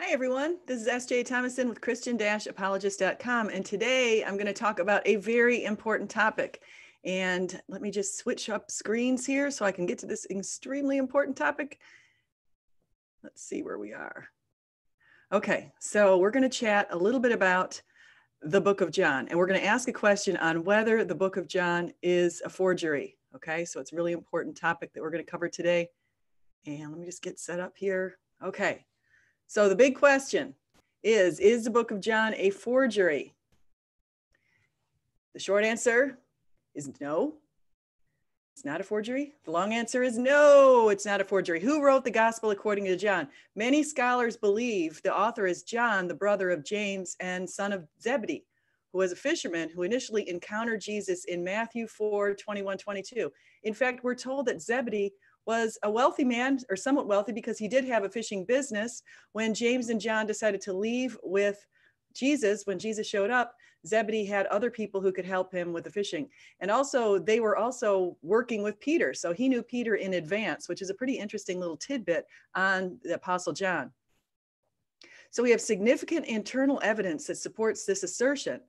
Hi, everyone. This is S.J. Thomason with Christian-Apologist.com, and today I'm going to talk about a very important topic. And let me just switch up screens here so I can get to this extremely important topic. Let's see where we are. Okay, so we're going to chat a little bit about the Book of John, and we're going to ask a question on whether the Book of John is a forgery. Okay, so it's a really important topic that we're going to cover today. And let me just get set up here. Okay. So the big question is the Book of John a forgery? The short answer is no, it's not a forgery. The long answer is no, it's not a forgery. Who wrote the Gospel according to John? Many scholars believe the author is John, the brother of James and son of Zebedee, who was a fisherman who initially encountered Jesus in Matthew 4:21-22. In fact, we're told that Zebedee was a wealthy man, or somewhat wealthy, because he did have a fishing business. When James and John decided to leave with Jesus, when Jesus showed up, Zebedee had other people who could help him with the fishing. And also, they were also working with Peter. So he knew Peter in advance, which is a pretty interesting little tidbit on the Apostle John. So we have significant internal evidence that supports this assertion.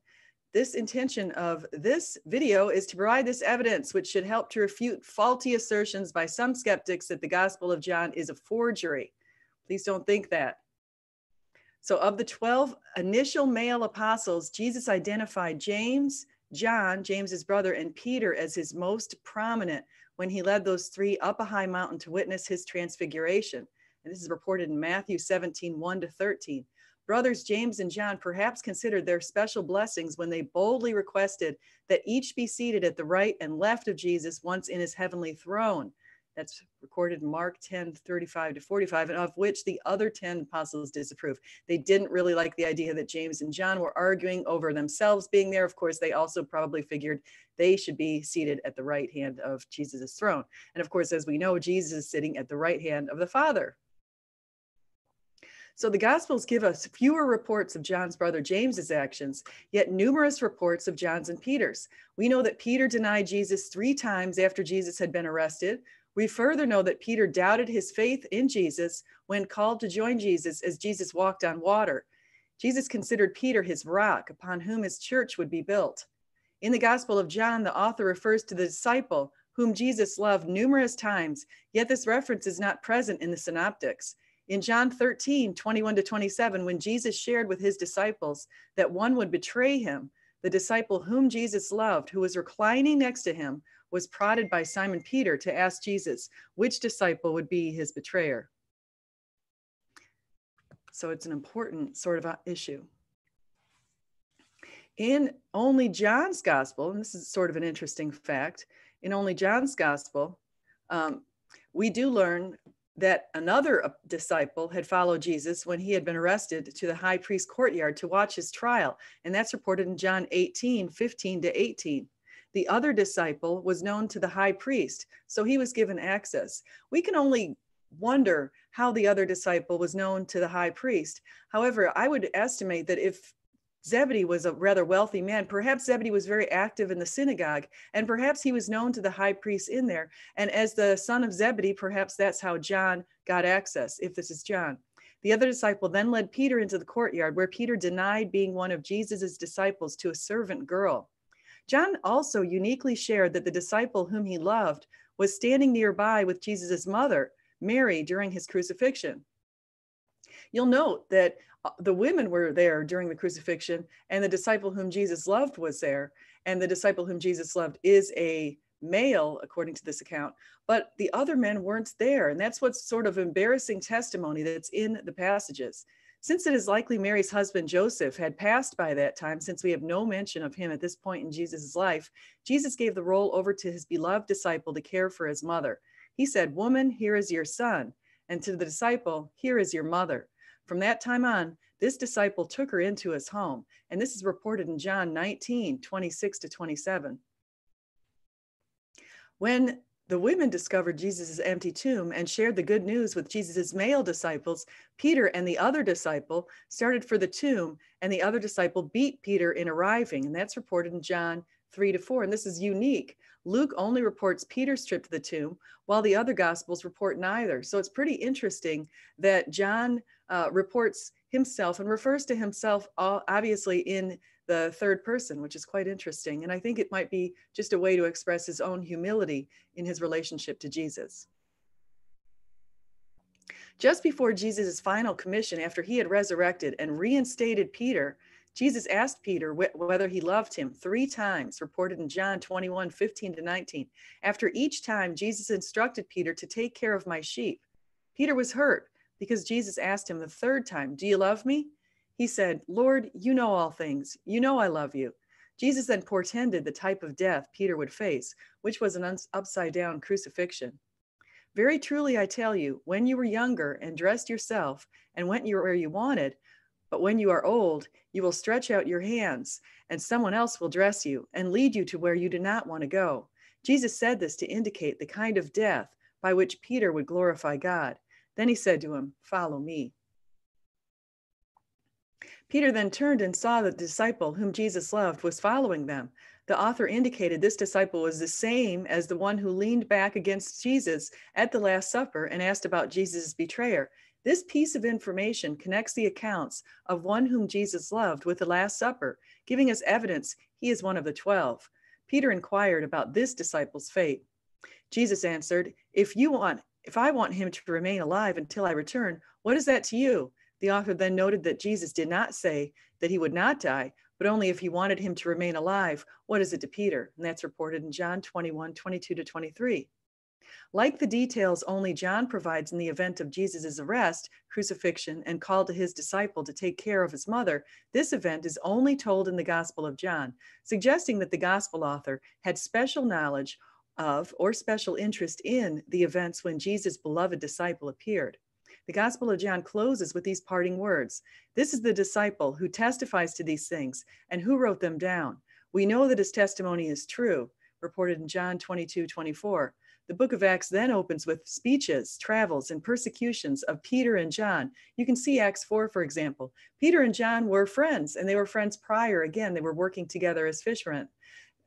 This intention of this video is to provide this evidence, which should help to refute faulty assertions by some skeptics that the Gospel of John is a forgery. Please don't think that. So of the 12 initial male apostles, Jesus identified James, John, James's brother, and Peter as his most prominent when he led those three up a high mountain to witness his transfiguration. And this is reported in Matthew 17:1-13. Brothers James and John perhaps considered their special blessings when they boldly requested that each be seated at the right and left of Jesus once in his heavenly throne. That's recorded in Mark 10:35-45, and of which the other 10 apostles disapprove. They didn't really like the idea that James and John were arguing over themselves being there. Of course, they also probably figured they should be seated at the right hand of Jesus's throne. And of course, as we know, Jesus is sitting at the right hand of the Father. So the Gospels give us fewer reports of John's brother James's actions, yet numerous reports of John's and Peter's. We know that Peter denied Jesus 3 times after Jesus had been arrested. We further know that Peter doubted his faith in Jesus when called to join Jesus as Jesus walked on water. Jesus considered Peter his rock, upon whom his church would be built. In the Gospel of John, the author refers to the disciple whom Jesus loved numerous times, yet this reference is not present in the Synoptics. In John 13:21-27, when Jesus shared with his disciples that one would betray him, the disciple whom Jesus loved, who was reclining next to him, was prodded by Simon Peter to ask Jesus which disciple would be his betrayer. So it's an important sort of issue. In only John's gospel, and this is sort of an interesting fact, in only John's gospel, we do learn that another disciple had followed Jesus when he had been arrested to the high priest's courtyard to watch his trial. And that's reported in John 18:15-18. The other disciple was known to the high priest, so he was given access. We can only wonder how the other disciple was known to the high priest. However, I would estimate that if Zebedee was a rather wealthy man, perhaps Zebedee was very active in the synagogue, and perhaps he was known to the high priest in there. And as the son of Zebedee, perhaps that's how John got access, if this is John. The other disciple then led Peter into the courtyard, where Peter denied being one of Jesus's disciples to a servant girl. John also uniquely shared that the disciple whom he loved was standing nearby with Jesus's mother, Mary, during his crucifixion. You'll note that the women were there during the crucifixion, and the disciple whom Jesus loved was there. And the disciple whom Jesus loved is a male, according to this account, but the other men weren't there. And that's what's sort of embarrassing testimony that's in the passages. Since it is likely Mary's husband, Joseph, had passed by that time, since we have no mention of him at this point in Jesus's life, Jesus gave the role over to his beloved disciple to care for his mother. He said, "Woman, here is your son." And to the disciple, "Here is your mother." From that time on, this disciple took her into his home. And this is reported in John 19:26-27. When the women discovered Jesus' empty tomb and shared the good news with Jesus' male disciples, Peter and the other disciple started for the tomb, and the other disciple beat Peter in arriving. And that's reported in John 3-4. And this is unique. Luke only reports Peter's trip to the tomb, while the other Gospels report neither. So it's pretty interesting that John reports himself and refers to himself, obviously in the third person, which is quite interesting. And I think it might be just a way to express his own humility in his relationship to Jesus. Just before Jesus' final commission, after he had resurrected and reinstated Peter, Jesus asked Peter whether he loved him 3 times, reported in John 21, 15 to 19. After each time, Jesus instructed Peter to take care of my sheep. Peter was hurt because Jesus asked him the 3rd time, do you love me? He said, Lord, you know all things. You know I love you. Jesus then portended the type of death Peter would face, which was an upside-down crucifixion. Very truly, I tell you, when you were younger and dressed yourself and went where you wanted, but when you are old, you will stretch out your hands and someone else will dress you and lead you to where you do not want to go. Jesus said this to indicate the kind of death by which Peter would glorify God. Then he said to him, follow me. Peter then turned and saw the disciple whom Jesus loved was following them. The author indicated this disciple was the same as the one who leaned back against Jesus at the Last Supper and asked about Jesus' betrayer. This piece of information connects the accounts of one whom Jesus loved with the Last Supper, giving us evidence he is one of the 12. Peter inquired about this disciple's fate. Jesus answered, if I want him to remain alive until I return, what is that to you? The author then noted that Jesus did not say that he would not die, but only if he wanted him to remain alive, what is it to Peter? And that's reported in John 21, 22 to 23. Like the details only John provides in the event of Jesus' arrest, crucifixion, and call to his disciple to take care of his mother, this event is only told in the Gospel of John, suggesting that the Gospel author had special knowledge of or special interest in the events when Jesus' beloved disciple appeared. The Gospel of John closes with these parting words. This is the disciple who testifies to these things and who wrote them down. We know that his testimony is true, reported in John 22, 24. The book of Acts then opens with speeches, travels, and persecutions of Peter and John. You can see Acts 4, for example. Peter and John were friends, and they were friends prior. Again, they were working together as fishermen.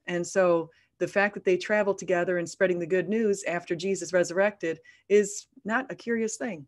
And so the fact that they traveled together and spreading the good news after Jesus resurrected is not a curious thing.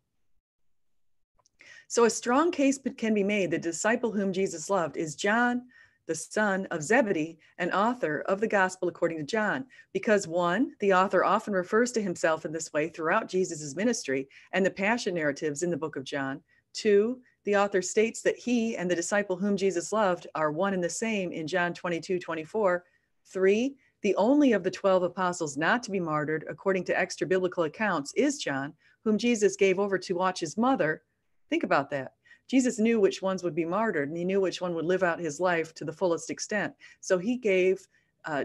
So a strong case can be made that the disciple whom Jesus loved is John, the son of Zebedee and author of the Gospel according to John, because 1, the author often refers to himself in this way throughout Jesus's ministry and the passion narratives in the book of John. 2, the author states that he and the disciple whom Jesus loved are one and the same in John 22, 24. 3, the only of the 12 apostles not to be martyred according to extra biblical accounts is John, whom Jesus gave over to watch his mother. Think about that. Jesus knew which ones would be martyred, and he knew which one would live out his life to the fullest extent. So he gave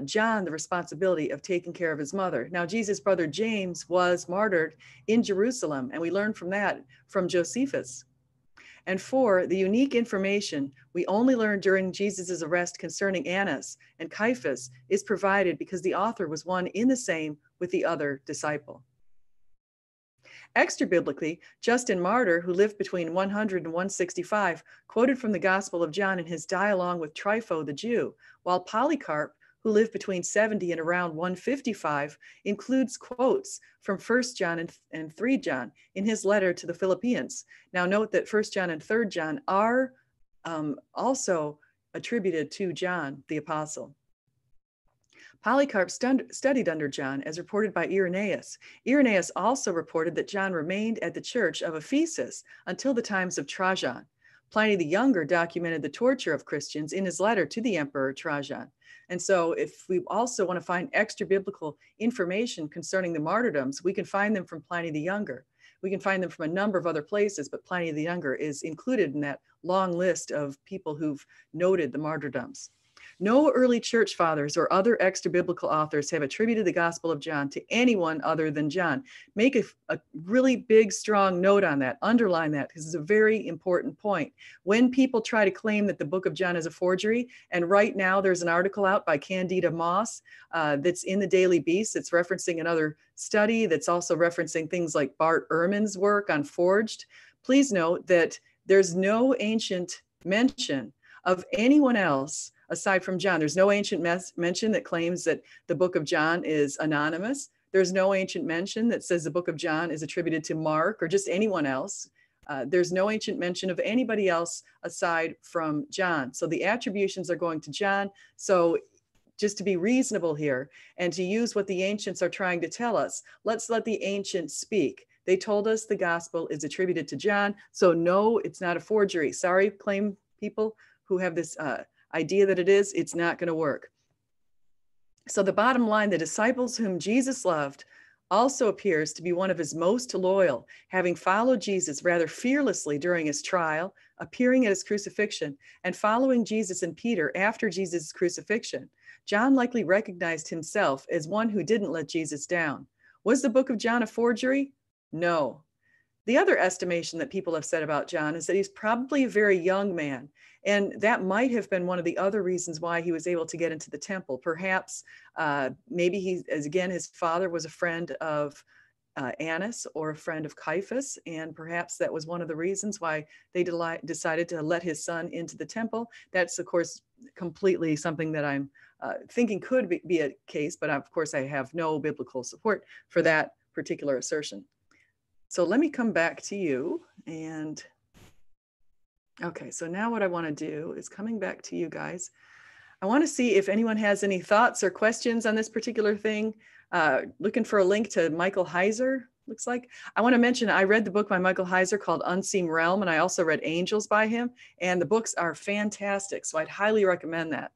John the responsibility of taking care of his mother. Now, Jesus' brother James was martyred in Jerusalem, and we learn from that from Josephus. And 4, the unique information we only learned during Jesus's arrest concerning Annas and Caiaphas is provided because the author was one in the same with the other disciple. Extra biblically, Justin Martyr, who lived between 100 and 165, quoted from the Gospel of John in his dialogue with Trypho the Jew, while Polycarp, who lived between 70 and around 155, includes quotes from 1 John and 3 John in his letter to the Philippians. Now note that 1 John and 3 John are also attributed to John the Apostle. Polycarp studied under John, as reported by Irenaeus. Irenaeus also reported that John remained at the church of Ephesus until the times of Trajan. Pliny the Younger documented the torture of Christians in his letter to the Emperor Trajan. And so if we also want to find extra biblical information concerning the martyrdoms, we can find them from Pliny the Younger. We can find them from a number of other places, but Pliny the Younger is included in that long list of people who've noted the martyrdoms. No early church fathers or other extra-biblical authors have attributed the Gospel of John to anyone other than John. Make a really big, strong note on that. Underline that, because it's a very important point. When people try to claim that the book of John is a forgery, and right now there's an article out by Candida Moss that's in the Daily Beast. It's referencing another study that's also referencing things like Bart Ehrman's work on forged. Please note that there's no ancient mention of anyone else aside from John. There's no ancient mention that claims that the book of John is anonymous. There's no ancient mention that says the book of John is attributed to Mark or just anyone else. There's no ancient mention of anybody else aside from John. So the attributions are going to John. So just to be reasonable here and to use what the ancients are trying to tell us, let's let the ancients speak. They told us the gospel is attributed to John. So no, it's not a forgery. Sorry, claim people who have this idea that it is, it's not going to work. So the bottom line, the disciples whom Jesus loved also appears to be one of his most loyal, having followed Jesus rather fearlessly during his trial, appearing at his crucifixion, and following Jesus and Peter after Jesus' crucifixion. John likely recognized himself as one who didn't let Jesus down. Was the book of John a forgery? No. The other estimation that people have said about John is that he's probably a very young man, and that might have been one of the other reasons why he was able to get into the temple. Perhaps, maybe he, as again, his father was a friend of Annas or a friend of Caiaphas, and perhaps that was one of the reasons why they decided to let his son into the temple. That's, of course, completely something that I'm thinking could be a case, but of course I have no biblical support for that particular assertion. So let me come back to you and, okay, so now what I want to do is coming back to you guys. I want to see if anyone has any thoughts or questions on this particular thing. Looking for a link to Michael Heiser, looks like. I want to mention, I read the book by Michael Heiser called Unseen Realm, and I also read Angels by him, and the books are fantastic, so I'd highly recommend that.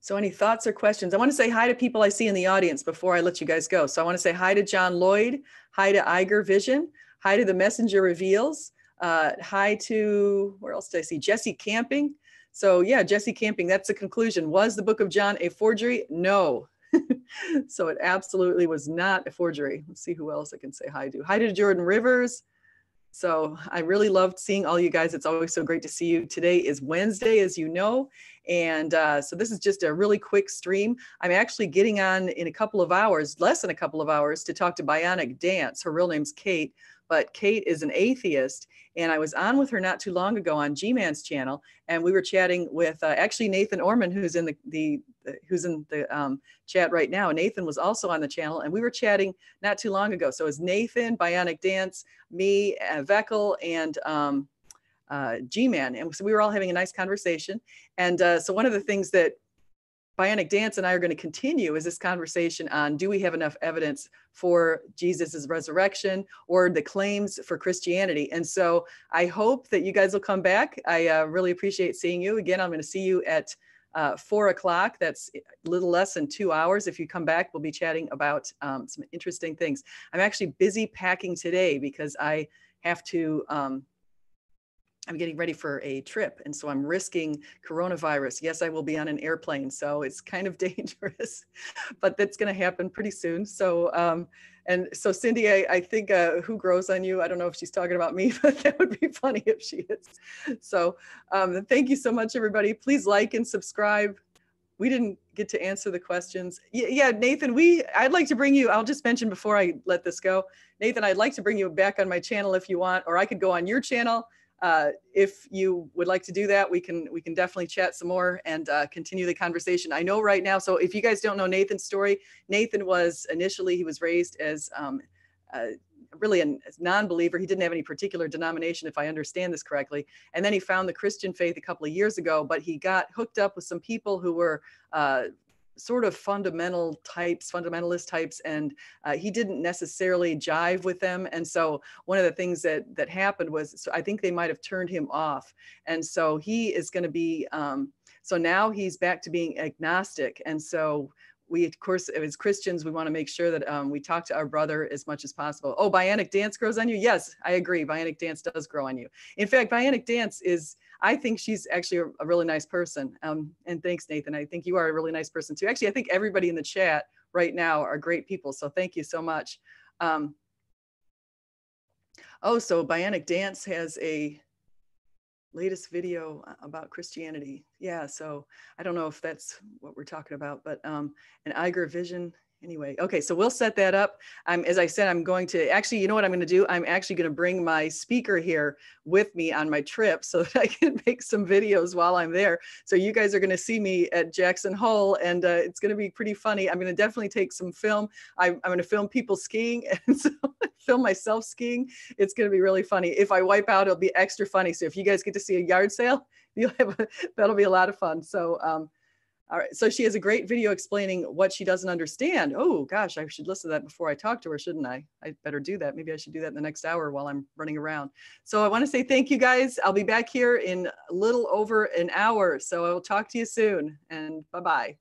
So any thoughts or questions? I want to say hi to people I see in the audience before I let you guys go. So I want to say hi to John Lloyd, hi to Iger Vision, hi to The Messenger Reveals, hi to, where else did I see? Jesse Camping. So yeah, Jesse Camping, that's the conclusion. Was the book of John a forgery? No. So it absolutely was not a forgery. Let's see who else I can say hi to. Hi to Jordan Rivers. So I really loved seeing all you guys. It's always so great to see you. Today is Wednesday, as you know. And so this is just a really quick stream. I'm actually getting on in a couple of hours, less than a couple of hours, to talk to Bionic Dance. Her real name's Kate, but Kate is an atheist. And I was on with her not too long ago on G-Man's channel. And we were chatting with actually Nathan Orman, who's in the chat right now. Nathan was also on the channel, and we were chatting not too long ago. So it was Nathan, Bionic Dance, me, Veckel, and G-Man. And so we were all having a nice conversation. And so one of the things that Bionic Dance and I are going to continue is this conversation on, do we have enough evidence for Jesus's resurrection or the claims for Christianity? And so I hope that you guys will come back. I really appreciate seeing you. Again, I'm going to see you at 4 o'clock. That's a little less than 2 hours. If you come back, we'll be chatting about some interesting things. I'm actually busy packing today because I have to, I'm getting ready for a trip, and so I'm risking coronavirus. Yes, I will be on an airplane, so it's kind of dangerous, but that's going to happen pretty soon. So, and so Cindy, I think who grows on you? I don't know if she's talking about me, but that would be funny if she is. So thank you so much, everybody. Please like and subscribe. We didn't get to answer the questions. Yeah, Nathan, I'd like to bring you, I'll just mention before I let this go, Nathan, I'd like to bring you back on my channel if you want, or I could go on your channel. If you would like to do that, we can definitely chat some more and continue the conversation. I know right now, so if you guys don't know Nathan's story, Nathan was initially, he was raised as really a non-believer. He didn't have any particular denomination, if I understand this correctly. And then he found the Christian faith a couple of years ago, but he got hooked up with some people who were sort of fundamentalist types, and he didn't necessarily jive with them. And so one of the things that happened was, so I think they might have turned him off. And so he is going to be, so now he's back to being agnostic. And so we, of course, as Christians, we want to make sure that we talk to our brother as much as possible. Oh, Bionic Dance grows on you? Yes, I agree. Bionic Dance does grow on you. In fact, Bionic Dance is, I think she's actually a really nice person. And thanks, Nathan. I think you are a really nice person too. Actually, I think everybody in the chat right now are great people. So thank you so much. Oh, so Bionic Dance has a latest video about Christianity. Yeah, so I don't know if that's what we're talking about, but an Iger Vision Anyway, okay, so we'll set that up. As I said, I'm going to actually, you know what I'm going to do? I'm actually going to bring my speaker here with me on my trip so that I can make some videos while I'm there. So you guys are going to see me at Jackson Hole, and it's going to be pretty funny. I'm going to definitely take some film. I'm going to film people skiing, and so film myself skiing. It's going to be really funny. If I wipe out, it'll be extra funny. So if you guys get to see a yard sale, you'll have that'll be a lot of fun. So, all right, so she has a great video explaining what she doesn't understand. Oh gosh, I should listen to that before I talk to her, shouldn't I? I better do that. Maybe I should do that in the next hour while I'm running around. So I want to say thank you guys. I'll be back here in a little over an hour. So I will talk to you soon, and bye-bye.